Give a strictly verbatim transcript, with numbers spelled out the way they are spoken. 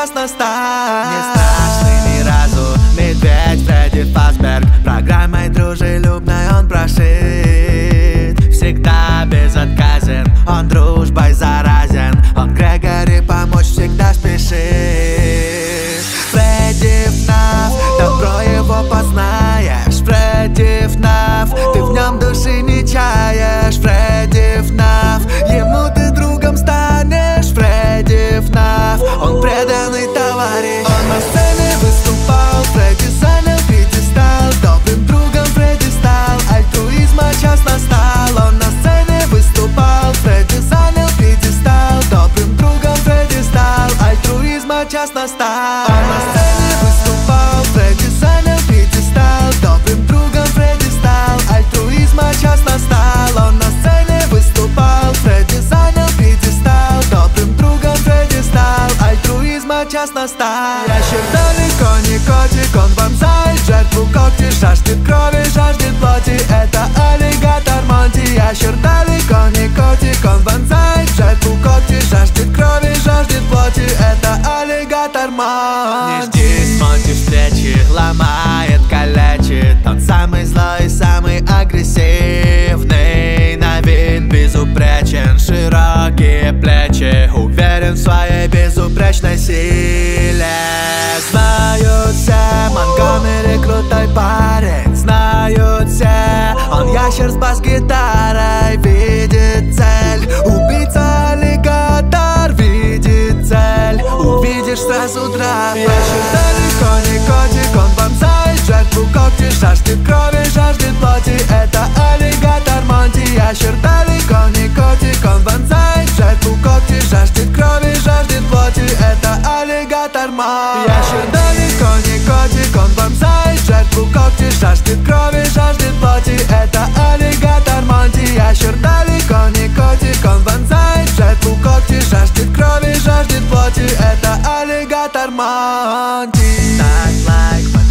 прекрасно стать. Не страшный ни разу медведь Фредди Фазберг. Программой дружелюбной он прошит. Всегда безотказен, он дружбой заразен. Он Грегори помочь всегда спешит. Фредди ФНАФ, добро его познаешь. Фредди ФНАФ, ты в нем души не чаешь. Фредди ФНАФ, ему ты другом станешь. Фредди ФНАФ, он преданный товарищ. Он на сцене выступал, Фредди занял пьедестал. Добрым другом Фредди стал, альтруизма час настал. Он на сцене выступал, Фредди занял пьедестал. Добрым другом Фредди стал, альтруизма час настал. Он на сцене выступал, Фредди занял пьедестал. Добрым другом Фредди стал, альтруизма час настал. Он на сцене выступал, Фредди занял пьедестал. Добрым другом Фредди стал, альтруизма час настал. Ящер далеко не котик, он вонзает жертву когти. Жаждет крови, жаждет плоти, это аллигатор Монти. Ящер далеко не котик, он вонзает жертву когти. Жаждет крови, жаждет плоти, это аллигатор Монти. Не жди с Монти встречи, ломает, калечит. Он самый злой, самый агрессивный. На вид безупречен, широкие плечи. Уверен в своей безупречной силе. Знают все, Монгомери крутой парень. Знают все, он ящер с бас-гитарой. Видит цель, убийца аллигатор. Видит цель, увидишь сразу драк. Ящер далеко не котик, он вонзает жертву когти. Жаждет крови, жаждет плоти, это аллигатор Монти. Ящер далеко не котик, он вонзает жертву когти. Жаждет крови, жаждет плоти, это аллигатор Монти. Ящер далеко не котик, он вонзает жертву когти. Жаждет крови, жаждет плоти, это аллигатор Монти. Ящер далеко не котик, он вонзает жертву когти. Жаждет крови, жаждет плоти, это аллигатор Монти.